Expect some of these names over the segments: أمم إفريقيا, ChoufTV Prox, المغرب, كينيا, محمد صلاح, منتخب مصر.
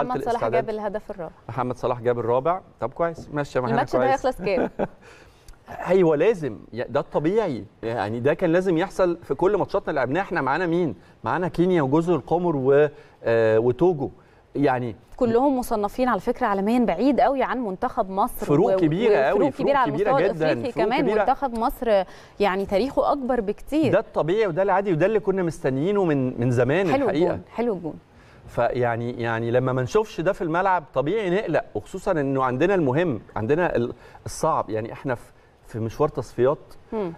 محمد صلاح جاب الهدف الرابع. محمد صلاح جاب الرابع. طب كويس، ماشي معانا كويس. الماتش ده هيخلص كام؟ ايوه لازم، ده الطبيعي يعني، ده كان لازم يحصل في كل ماتشاتنا اللي لعبناها. احنا معانا مين؟ معانا كينيا وجزر القمر وتوجو، يعني كلهم مصنفين على فكره عالميا بعيد قوي عن منتخب مصر، فروق كبيره قوي، فروق كبيره على المستوى الافريقي كمان. منتخب مصر يعني تاريخه اكبر بكتير. ده الطبيعي وده العادي وده اللي كنا مستنيينه من زمان. حلو الحقيقه الجون. حلو الجون. فيعني لما ما نشوفش ده في الملعب طبيعي نقلق، وخصوصا انه عندنا المهم، عندنا الصعب، يعني احنا في مشوار تصفيات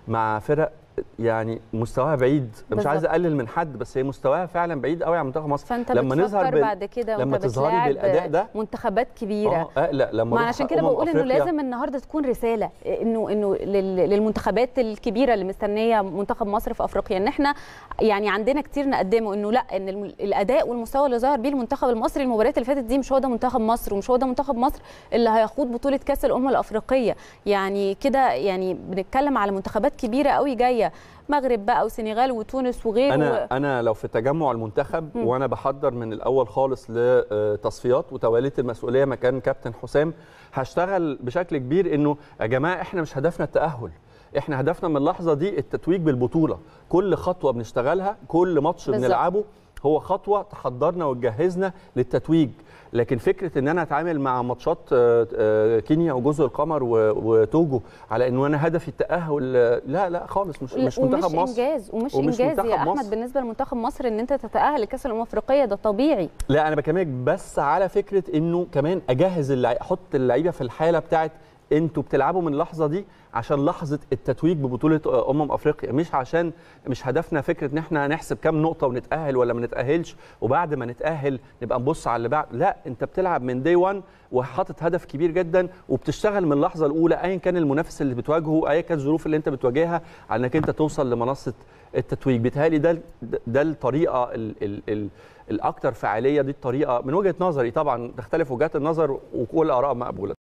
مع فرق يعني مستواها بعيد. مش عايز اقلل من حد، بس هي مستواها فعلا بعيد قوي عن منتخب مصر. فانت لما نظهر بعد كده، لما تظهري بالاداء ده منتخبات كبيره اقلق. لما عشان كده بقول انه لازم النهارده تكون رساله انه للمنتخبات الكبيره اللي مستنيه منتخب مصر في افريقيا، ان احنا يعني عندنا كتير نقدمه، انه لا، ان الاداء والمستوى اللي ظهر بيه المنتخب المصري المباريات اللي فاتت دي مش هو ده منتخب مصر، ومش هو ده منتخب مصر اللي هيخوض بطوله كاس الامم الافريقيه. يعني كده يعني بنتكلم على منتخبات كبيره قوي جايه، مغرب بقى وسنغال وتونس وغيره. انا لو في تجمع المنتخب وانا بحضر من الاول خالص لتصفيات وتوليت المسؤوليه مكان كابتن حسام، هشتغل بشكل كبير انه يا جماعه احنا مش هدفنا التاهل، احنا هدفنا من اللحظه دي التتويج بالبطوله. كل خطوه بنشتغلها، كل ماتش بنلعبه هو خطوه تحضرنا وتجهزنا للتتويج. لكن فكره ان انا اتعامل مع ماتشات كينيا وجزر القمر وتوجو على انه انا هدفي التاهل، لا لا خالص، مش منتخب مصر، ومش انجاز، ومش انجاز يا احمد بالنسبه لمنتخب مصر ان انت تتاهل لكاس الامم الافريقيه، ده طبيعي. لا انا بكلمك بس على فكره انه كمان اجهز احط اللعيبه في الحاله بتاعت انتوا بتلعبوا من اللحظه دي عشان لحظه التتويج ببطوله افريقيا، مش عشان مش هدفنا فكره ان احنا هنحسب كام نقطه ونتاهل ولا ما نتاهلش، وبعد ما نتاهل نبقى نبص على اللي بعد. لا، انت بتلعب من دي 1 وحاطط هدف كبير جدا، وبتشتغل من اللحظه الاولى ايا كان المنافس اللي بتواجهه، ايا كان الظروف اللي انت بتواجهها، على انك انت توصل لمنصه التتويج. بيتهيألي ده الطريقه الاكثر فعاليه، دي الطريقه من وجهه نظري، طبعا تختلف وجهات النظر وكل اراء مقبوله.